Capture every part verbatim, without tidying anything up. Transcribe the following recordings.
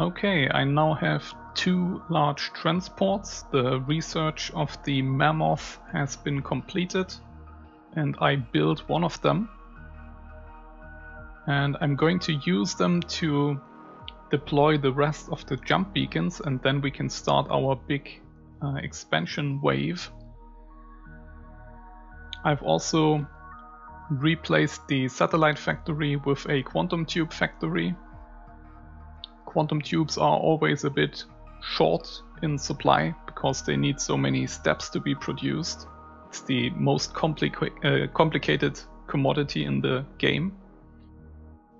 Okay, I now have two large transports. The research of the Mammoth has been completed and I built one of them. And I'm going to use them to deploy the rest of the jump beacons, and then we can start our big uh, expansion wave. I've also replaced the satellite factory with a quantum tube factory. Quantum tubes are always a bit short in supply because they need so many steps to be produced. It's the most complica- uh, complicated commodity in the game.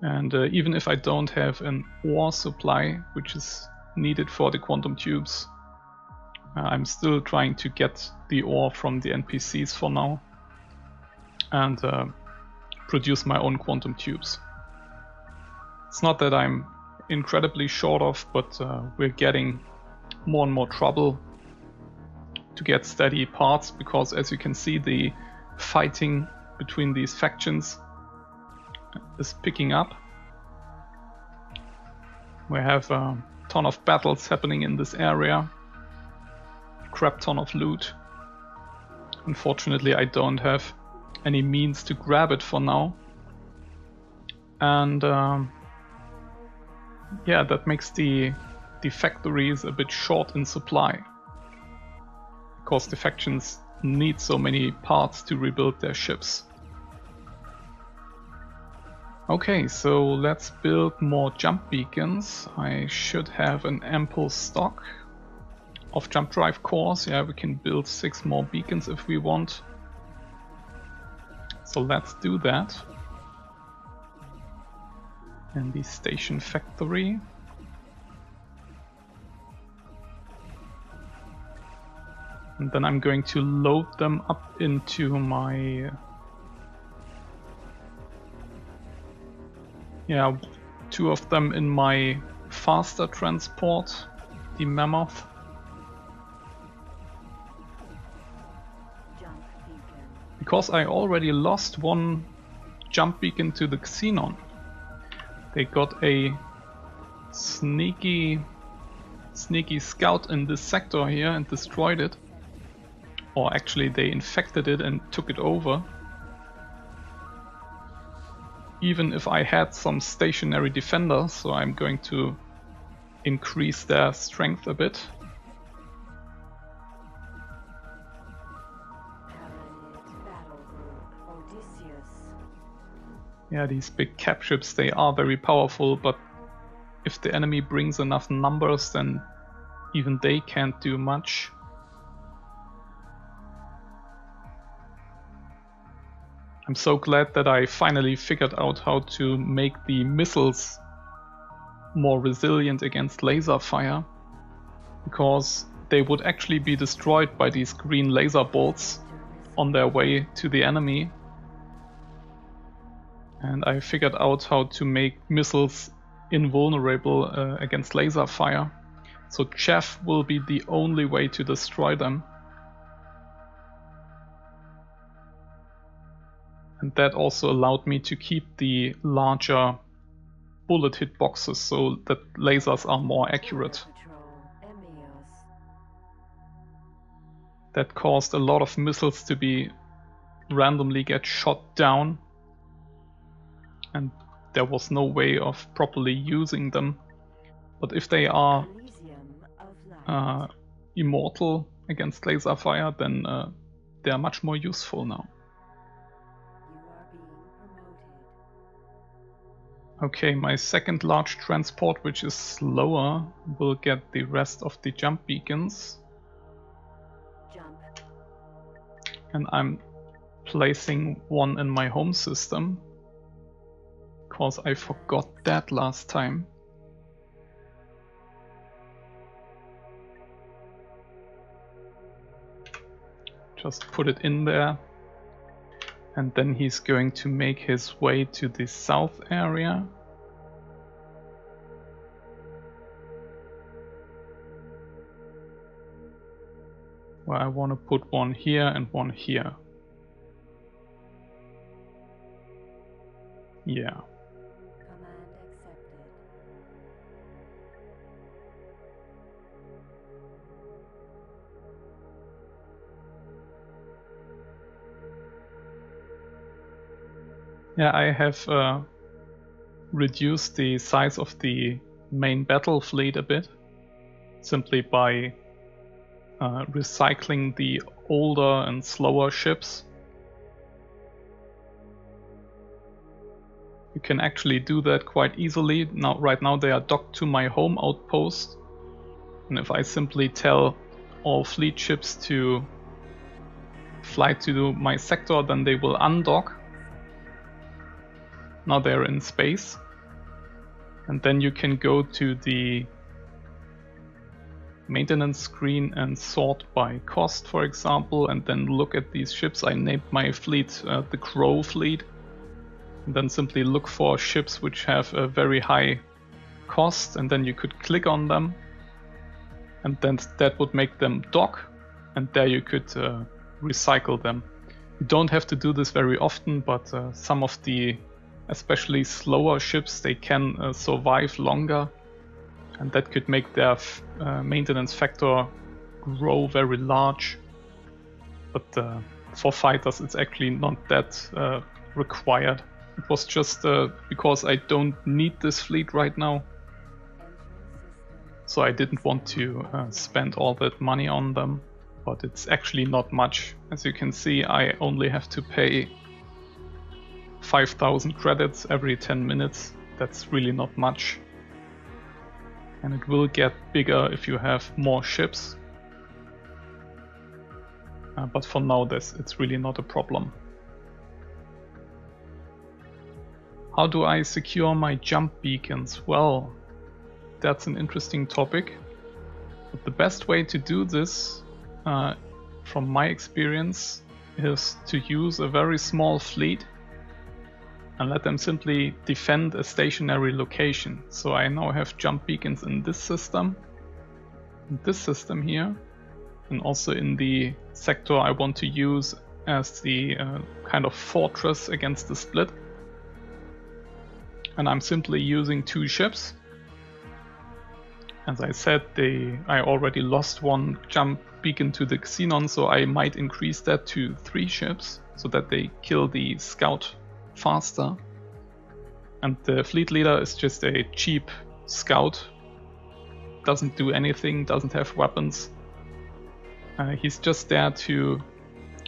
And uh, even if I don't have an ore supply, which is needed for the quantum tubes, uh, I'm still trying to get the ore from the N P Cs for now and uh, produce my own quantum tubes. It's not that I'm incredibly short of, but uh, we're getting more and more trouble to get steady parts because, as you can see, the fighting between these factions is picking up. We have a ton of battles happening in this area. Crap ton of loot. Unfortunately, I don't have any means to grab it for now. And um, yeah, that makes the, the factories a bit short in supply because the factions need so many parts to rebuild their ships. Okay, so let's build more jump beacons. I should have an ample stock of jump drive cores. Yeah, we can build six more beacons if we want. So let's do that. And the station factory. And then I'm going to load them up into my... Yeah, two of them in my faster transport, the Mammoth. Because I already lost one jump beacon to the Xenon. They got a sneaky, sneaky scout in this sector here and destroyed it. Or actually they infected it and took it over. Even if I had some stationary defenders, so I'm going to increase their strength a bit. Yeah, these big cap ships, they are very powerful, but if the enemy brings enough numbers, then even they can't do much. I'm so glad that I finally figured out how to make the missiles more resilient against laser fire, because they would actually be destroyed by these green laser bolts on their way to the enemy. And I figured out how to make missiles invulnerable uh, against laser fire, so chaff will be the only way to destroy them. And that also allowed me to keep the larger bullet hitboxes so that lasers are more accurate. That caused a lot of missiles to be randomly get shot down, and there was no way of properly using them. But if they are uh, immortal against laser fire, then uh, they are much more useful now. Okay, my second large transport, which is slower, will get the rest of the jump beacons. Jump. And I'm placing one in my home system, because I forgot that last time. Just put it in there. And then he's going to make his way to the south area. Where I want to put one here and one here. Yeah. Command accepted. Yeah, I have uh, reduced the size of the main battle fleet a bit, simply by uh, recycling the older and slower ships. You can actually do that quite easily. Now, right now they are docked to my home outpost, and if I simply tell all fleet ships to fly to my sector, then they will undock. Now they're in space, and then you can go to the maintenance screen and sort by cost, for example, and then look at these ships. I named my fleet uh, the Crow Fleet, and then simply look for ships which have a very high cost, and then you could click on them, and then that would make them dock, and there you could uh, recycle them. You don't have to do this very often, but uh, some of the especially slower ships, they can uh, survive longer, and that could make their f uh, maintenance factor grow very large. But uh, for fighters it's actually not that uh, required. It was just uh, because I don't need this fleet right now, so I didn't want to uh, spend all that money on them. But it's actually not much. As you can see, I only have to pay five thousand credits every ten minutes. That's really not much, and it will get bigger if you have more ships, uh, but for now this it's really not a problem. How do I secure my jump beacons? Well, that's an interesting topic, but the best way to do this uh, from my experience is to use a very small fleet and let them simply defend a stationary location. So I now have jump beacons in this system, in this system here, and also in the sector I want to use as the uh, kind of fortress against the split. And I'm simply using two ships. As I said, they, I already lost one jump beacon to the Xenon, so I might increase that to three ships so that they kill the scout faster. And the fleet leader is just a cheap scout, doesn't do anything, doesn't have weapons. Uh, he's just there to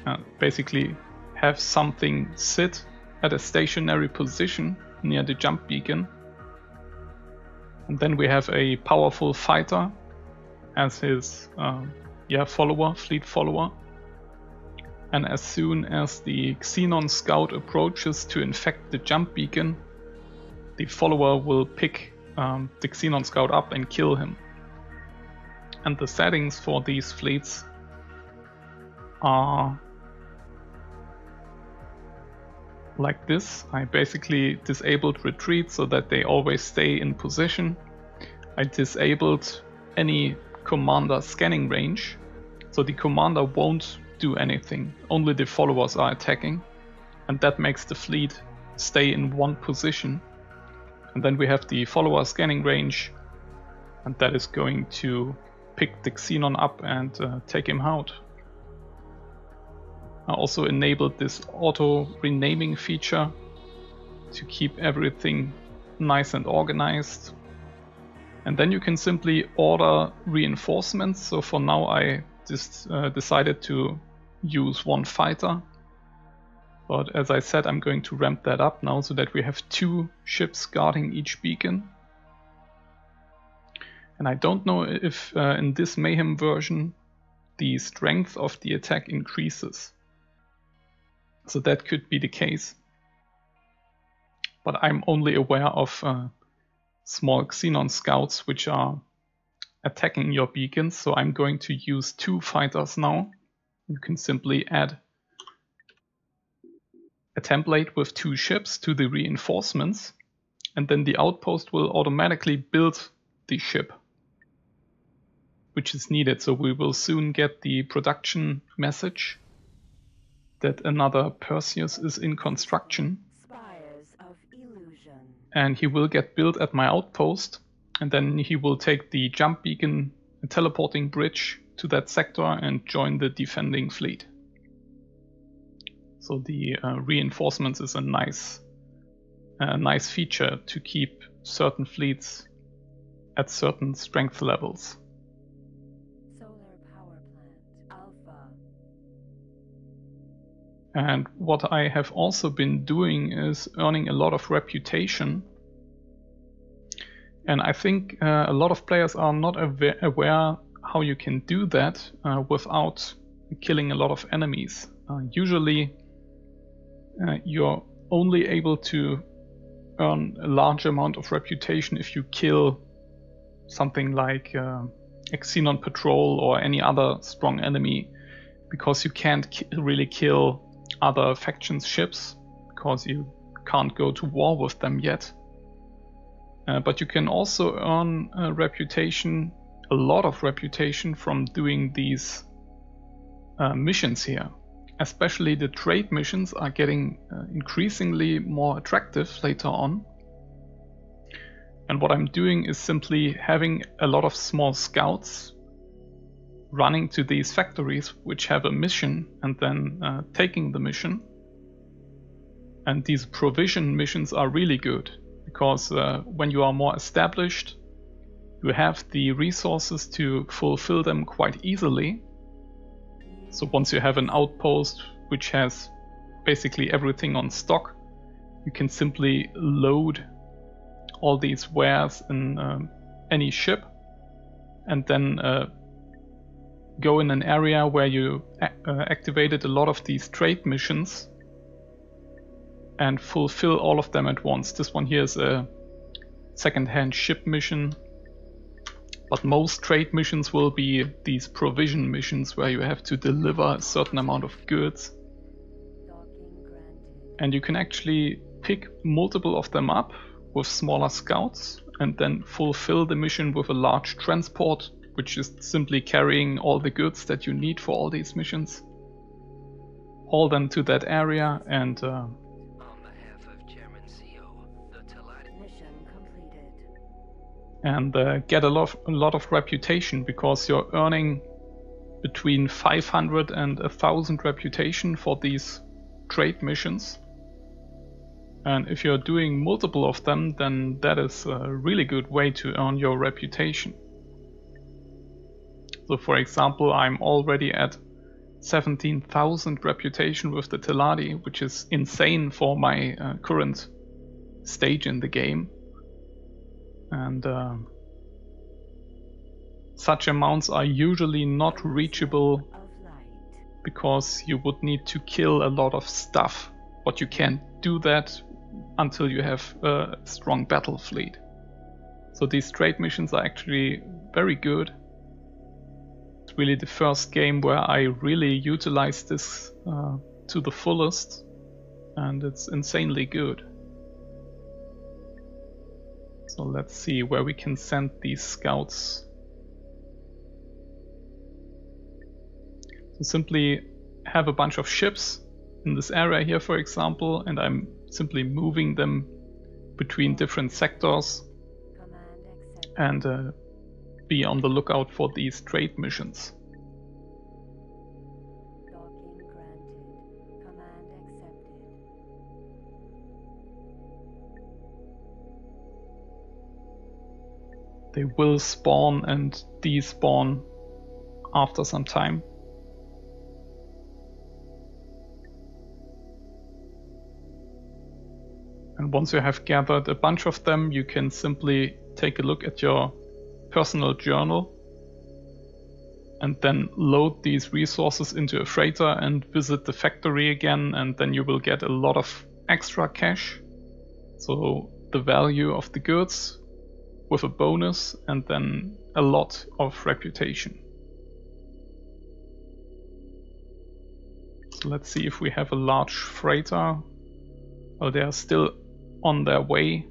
uh, basically have something sit at a stationary position near the jump beacon. And then we have a powerful fighter as his uh, yeah follower, fleet follower. And as soon as the Xenon scout approaches to infect the jump beacon, the follower will pick um, the Xenon scout up and kill him. And the settings for these fleets are like this. I basically disabled retreat so that they always stay in position. I disabled any commander scanning range, so the commander won't do anything, only the followers are attacking, and that makes the fleet stay in one position. And then we have the follower scanning range, and that is going to pick the Xenon up and uh, take him out. I also enabled this auto renaming feature to keep everything nice and organized, and then you can simply order reinforcements. So for now I just uh, decided to use one fighter, but as I said, I'm going to ramp that up now so that we have two ships guarding each beacon. And I don't know if uh, in this Mayhem version the strength of the attack increases, so that could be the case, but I'm only aware of uh, small Xenon scouts which are attacking your beacons. So I'm going to use two fighters now. You can simply add a template with two ships to the reinforcements, and then the outpost will automatically build the ship which is needed. So we will soon get the production message that another Perseus is in construction, Spires of illusion, and he will get built at my outpost. And then he will take the jump beacon and teleporting bridge to that sector and join the defending fleet. So the uh, reinforcements is a nice a nice feature to keep certain fleets at certain strength levels. Solar power plant, Alpha. And what I have also been doing is earning a lot of reputation. And I think uh, a lot of players are not aware, aware how you can do that uh, without killing a lot of enemies. Uh, usually uh, you're only able to earn a large amount of reputation if you kill something like uh, Xenon Patrol or any other strong enemy, because you can't ki really kill other factions' ships because you can't go to war with them yet. Uh, but you can also earn a reputation, a lot of reputation, from doing these uh, missions here. Especially the trade missions are getting uh, increasingly more attractive later on. And what I'm doing is simply having a lot of small scouts running to these factories which have a mission, and then uh, taking the mission. And these provision missions are really good. Because uh, when you are more established, you have the resources to fulfill them quite easily. So once you have an outpost which has basically everything on stock, you can simply load all these wares in um, any ship, and then uh, go in an area where you a uh, activated a lot of these trade missions and fulfill all of them at once. This one here is a second-hand ship mission, but most trade missions will be these provision missions where you have to deliver a certain amount of goods. And you can actually pick multiple of them up with smaller scouts and then fulfill the mission with a large transport, which is simply carrying all the goods that you need for all these missions. Haul them to that area and uh, and uh, get a lot, of, a lot of reputation, because you're earning between five hundred and one thousand reputation for these trade missions. And if you're doing multiple of them, then that is a really good way to earn your reputation. So for example, I'm already at seventeen thousand reputation with the Teladi, which is insane for my uh, current stage in the game. And uh, such amounts are usually not reachable because you would need to kill a lot of stuff, but you can't do that until you have a strong battle fleet. So these trade missions are actually very good. It's really the first game where I really utilized this uh, to the fullest, and it's insanely good. So let's see where we can send these scouts. So simply have a bunch of ships in this area here, for example, and I'm simply moving them between different sectors and uh, be on the lookout for these trade missions. They will spawn and despawn after some time. And once you have gathered a bunch of them, you can simply take a look at your personal journal and then load these resources into a freighter and visit the factory again, and then you will get a lot of extra cash. So the value of the goods with a bonus, and then a lot of reputation. So let's see if we have a large freighter. Well, they are still on their way.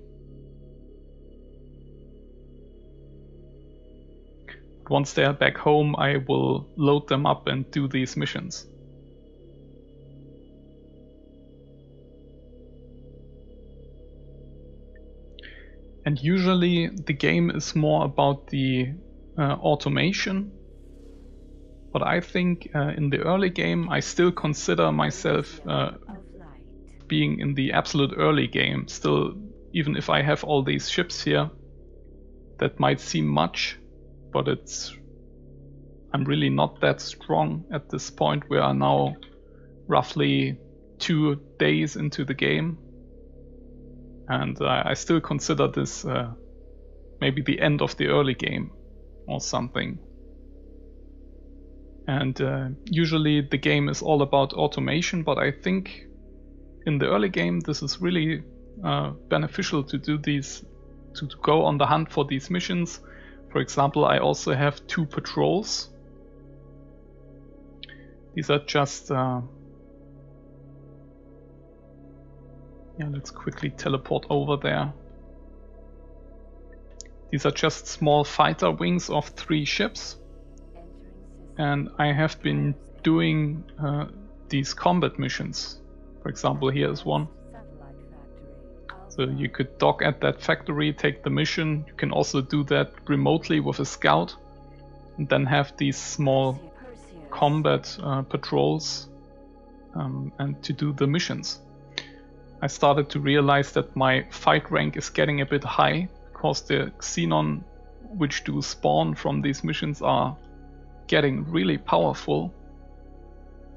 Once they are back home, I will load them up and do these missions. And usually the game is more about the uh, automation, but I think uh, in the early game I still consider myself uh, being in the absolute early game. Still, even if I have all these ships here, that might seem much, but it's I'm really not that strong at this point. We are now roughly two days into the game, and uh, I still consider this uh, maybe the end of the early game or something. And uh, usually the game is all about automation, but I think in the early game this is really uh, beneficial to do these, to, to go on the hunt for these missions. For example, I also have two patrols. These are just... Uh, yeah, let's quickly teleport over there. These are just small fighter wings of three ships. And I have been doing uh, these combat missions. For example, here is one. So you could dock at that factory, take the mission. You can also do that remotely with a scout, and then have these small combat uh, patrols um, and to do the missions. I started to realize that my fight rank is getting a bit high, because the Xenon which do spawn from these missions are getting really powerful,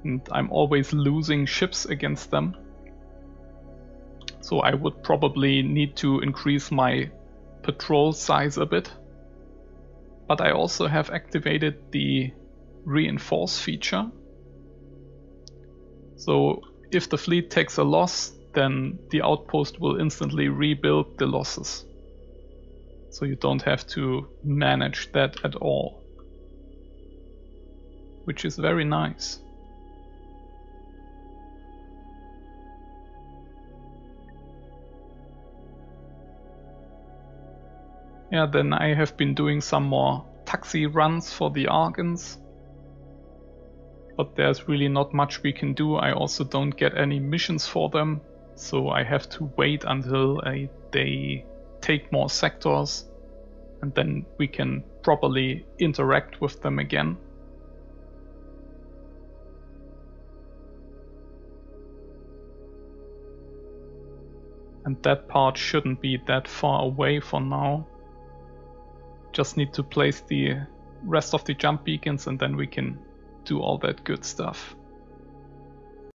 and I'm always losing ships against them. So I would probably need to increase my patrol size a bit. But I also have activated the reinforce feature. So if the fleet takes a loss, then the outpost will instantly rebuild the losses. So you don't have to manage that at all, which is very nice. Yeah, then I have been doing some more taxi runs for the Argons. But there's really not much we can do. I also don't get any missions for them. So I have to wait until I, they take more sectors. And then we can properly interact with them again. And that part shouldn't be that far away for now. Just need to place the rest of the jump beacons, and then we can do all that good stuff.